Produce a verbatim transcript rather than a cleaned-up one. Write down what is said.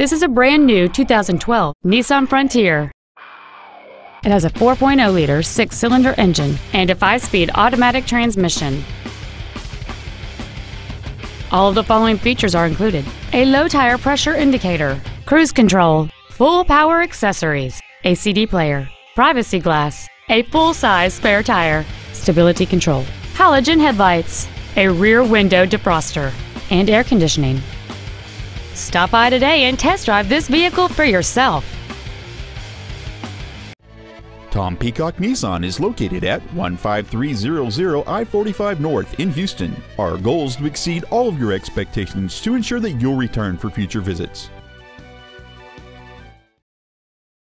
This is a brand new two thousand twelve Nissan Frontier. It has a four point oh liter six-cylinder engine and a five-speed automatic transmission. All of the following features are included: a low tire pressure indicator, cruise control, full power accessories, a C D player, privacy glass, a full-size spare tire, stability control, halogen headlights, a rear window defroster, and air conditioning. Stop by today and test drive this vehicle for yourself. Tom Peacock Nissan is located at one five three zero zero I forty-five North in Houston. Our goal is to exceed all of your expectations to ensure that you'll return for future visits.